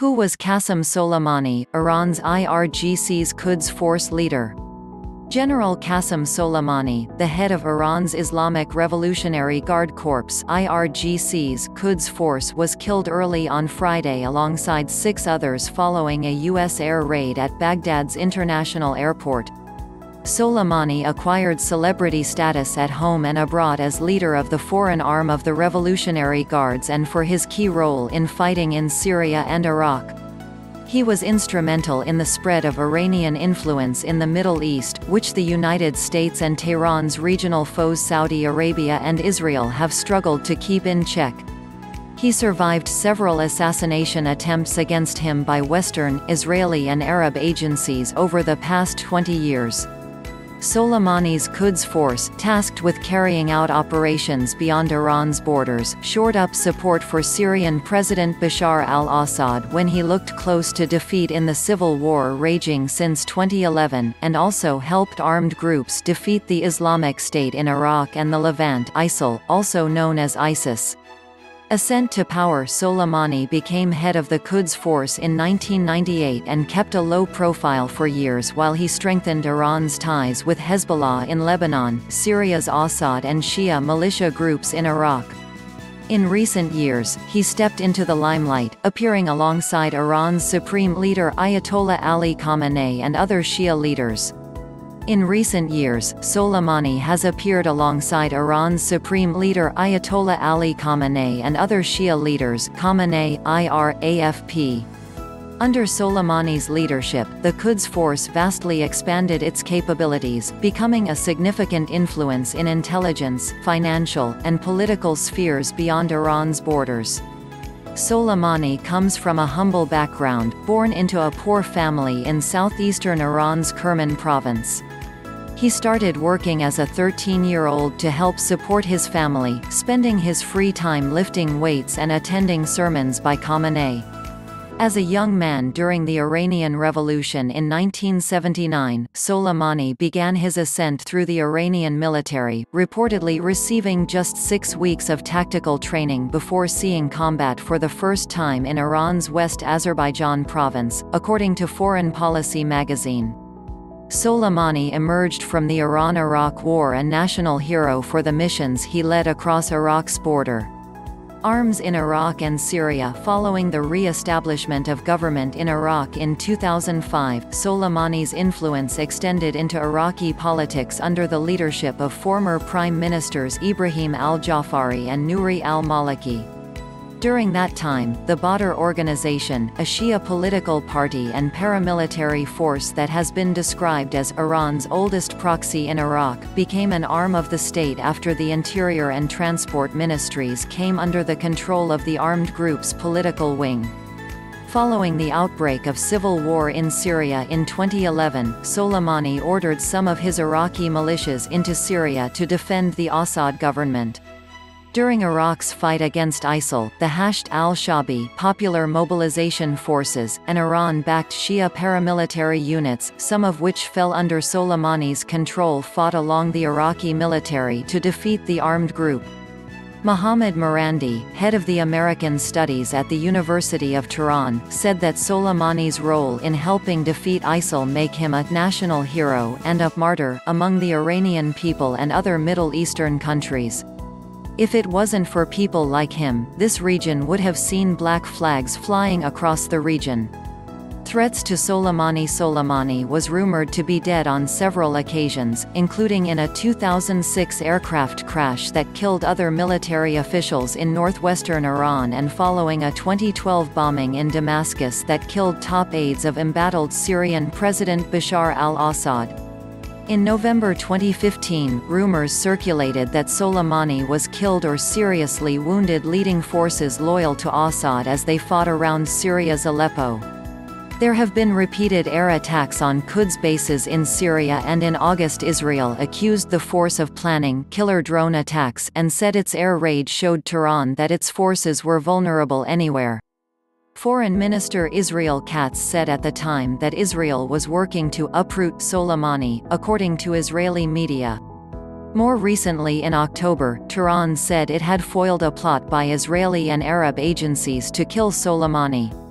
Who was Qassem Soleimani, Iran's IRGC's Quds Force leader? General Qassem Soleimani, the head of Iran's Islamic Revolutionary Guard Corps (IRGC's) Quds Force, was killed early on Friday alongside 6 others following a U.S. air raid at Baghdad's international airport. Soleimani acquired celebrity status at home and abroad as leader of the foreign arm of the Revolutionary Guards and for his key role in fighting in Syria and Iraq. He was instrumental in the spread of Iranian influence in the Middle East, which the United States and Tehran's regional foes Saudi Arabia and Israel have struggled to keep in check. He survived several assassination attempts against him by Western, Israeli and Arab agencies over the past 20 years. Soleimani's Quds Force, tasked with carrying out operations beyond Iran's borders, shored up support for Syrian President Bashar al-Assad when he looked close to defeat in the civil war raging since 2011, and also helped armed groups defeat the Islamic State in Iraq and the Levant (ISIL), also known as ISIS. Ascent to power. Soleimani became head of the Quds Force in 1998 and kept a low profile for years while he strengthened Iran's ties with Hezbollah in Lebanon, Syria's Assad and Shia militia groups in Iraq. In recent years, he stepped into the limelight, appearing alongside Iran's Supreme Leader Ayatollah Ali Khamenei and other Shia leaders. In recent years, Soleimani has appeared alongside Iran's Supreme Leader Ayatollah Ali Khamenei and other Shia leaders. Khamenei, IRAFP. Under Soleimani's leadership, the Quds Force vastly expanded its capabilities, becoming a significant influence in intelligence, financial, and political spheres beyond Iran's borders. Soleimani comes from a humble background, born into a poor family in southeastern Iran's Kerman province. He started working as a 13-year-old to help support his family, spending his free time lifting weights and attending sermons by Khamenei. As a young man during the Iranian Revolution in 1979, Soleimani began his ascent through the Iranian military, reportedly receiving just 6 weeks of tactical training before seeing combat for the first time in Iran's West Azerbaijan province, according to Foreign Policy magazine. Soleimani emerged from the Iran-Iraq War a national hero for the missions he led across Iraq's border. Arms in Iraq and Syria. Following the re-establishment of government in Iraq in 2005, Soleimani's influence extended into Iraqi politics under the leadership of former prime ministers Ibrahim al-Jafari and Nouri al-Maliki. During that time, the Badr organization, a Shia political party and paramilitary force that has been described as Iran's oldest proxy in Iraq, became an arm of the state after the Interior and Transport Ministries came under the control of the armed group's political wing. Following the outbreak of civil war in Syria in 2011, Soleimani ordered some of his Iraqi militias into Syria to defend the Assad government. During Iraq's fight against ISIL, the Hashd al-Shaabi Popular Mobilization Forces, and Iran-backed Shia paramilitary units, some of which fell under Soleimani's control, fought along the Iraqi military to defeat the armed group. Mohammad Marandi, head of the American Studies at the University of Tehran, said that Soleimani's role in helping defeat ISIL make him a national hero and a martyr among the Iranian people and other Middle Eastern countries. If it wasn't for people like him, this region would have seen black flags flying across the region. Threats to Soleimani. Soleimani was rumored to be dead on several occasions, including in a 2006 aircraft crash that killed other military officials in northwestern Iran and following a 2012 bombing in Damascus that killed top aides of embattled Syrian President Bashar al-Assad. In November 2015, rumors circulated that Soleimani was killed or seriously wounded leading forces loyal to Assad as they fought around Syria's Aleppo. There have been repeated air attacks on Quds bases in Syria, and in August Israel accused the force of planning killer drone attacks and said its air raid showed Tehran that its forces were vulnerable anywhere. Foreign Minister Israel Katz said at the time that Israel was working to uproot Soleimani, according to Israeli media. More recently in October, Tehran said it had foiled a plot by Israeli and Arab agencies to kill Soleimani.